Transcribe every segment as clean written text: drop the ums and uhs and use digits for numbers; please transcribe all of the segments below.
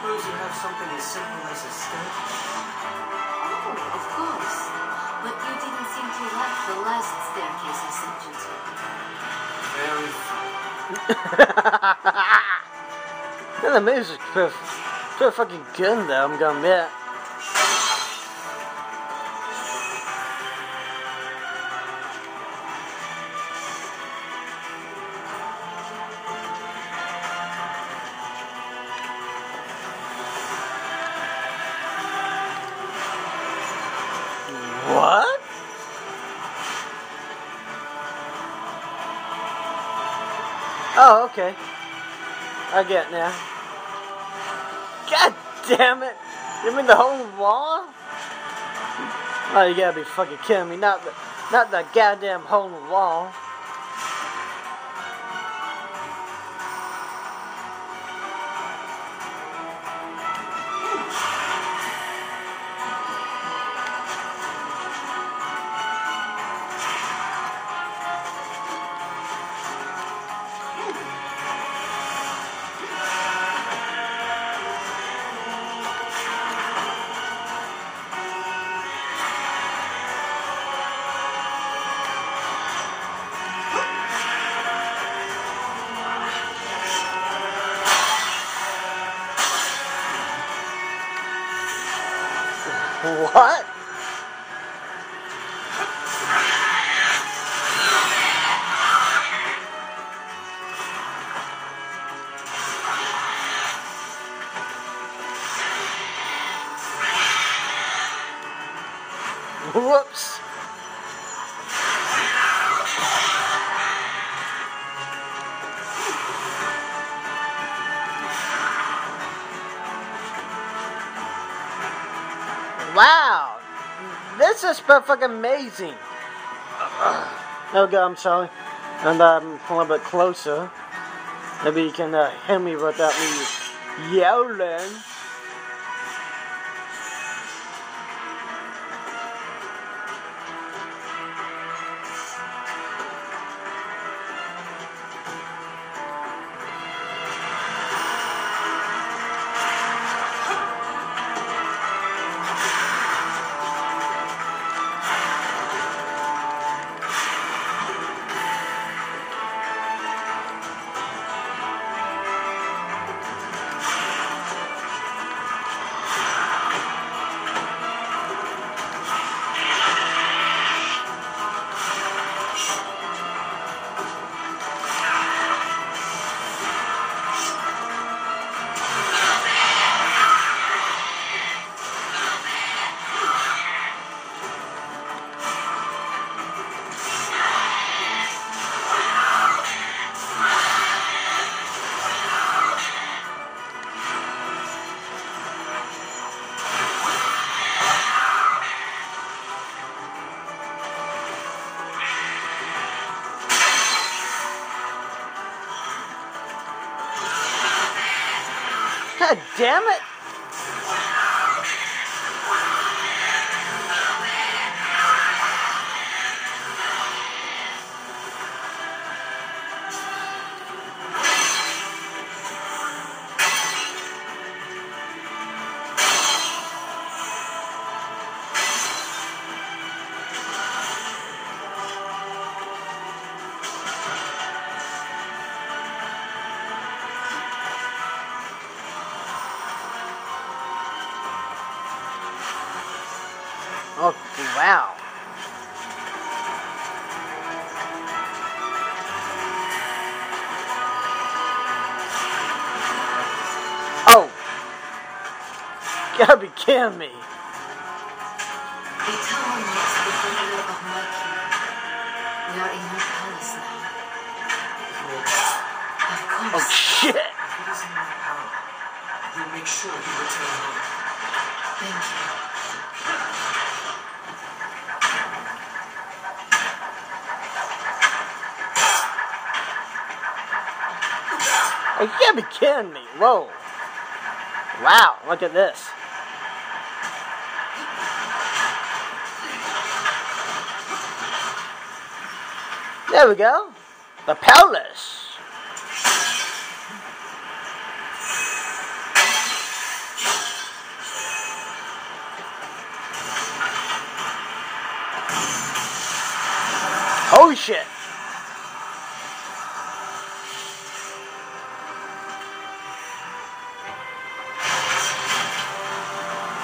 suppose you have something as simple as a stamp? Oh, of course. But you didn't seem to like the last staircase I sent you to. Very funny. The music's pretty fucking good though, I'm gonna admit. What? Oh, okay. I get it now. God damn it! You mean the whole wall? Oh, you gotta be fucking kidding me! Not the goddamn whole wall. What? Whoops. Wow, this is fucking amazing. Oh God, I'm sorry. And I'm a little bit closer. Maybe you can hear me without me yelling. God damn it! Oh, wow. Oh. You gotta be kidding me. The town is the family of Mercury. We are in her palace now. Of course. Oh, shit. It is in my power. We'll make sure you return home. Thank you. Oh, you can't be kidding me. Whoa. Wow, look at this. There we go. The palace.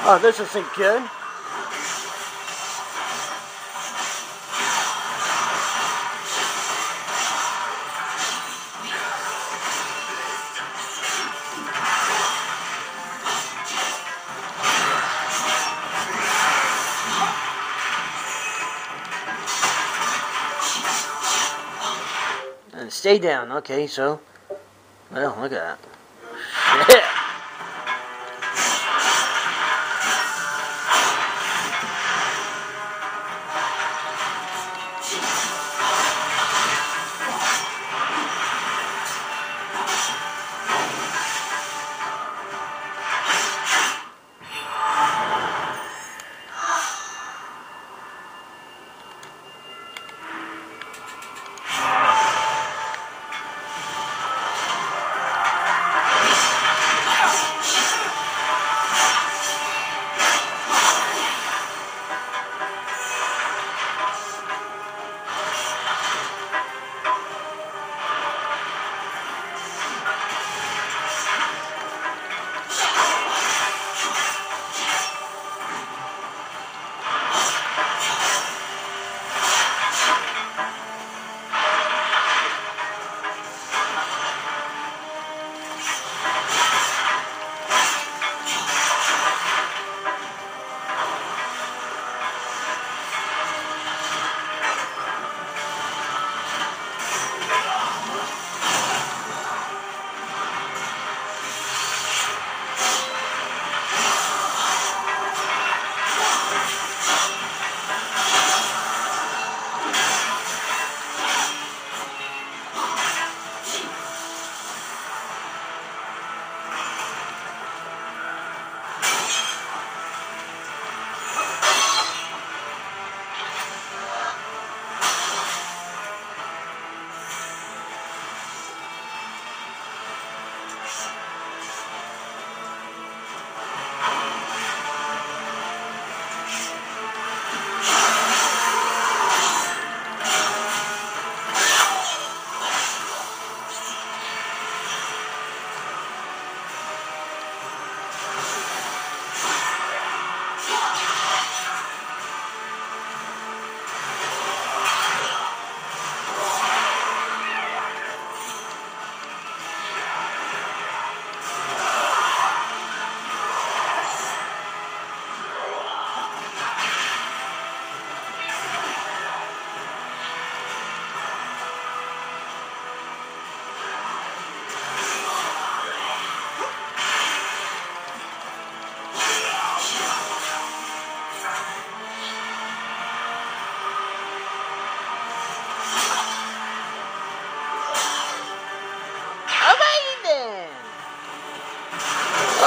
Oh, this isn't good. And stay down, okay, so, well, look at that. Shit.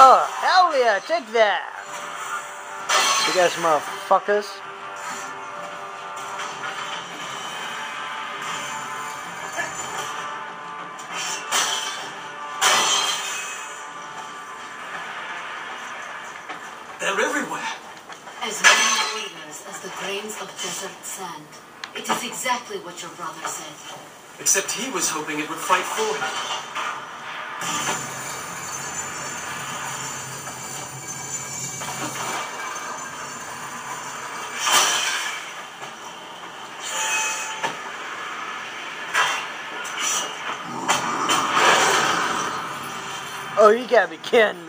Oh, hell yeah, take that! You guys motherfuckers. They're everywhere. As many believers as the grains of desert sand. It is exactly what your brother said. Except he was hoping it would fight for him. Oh, you gotta be kidding me.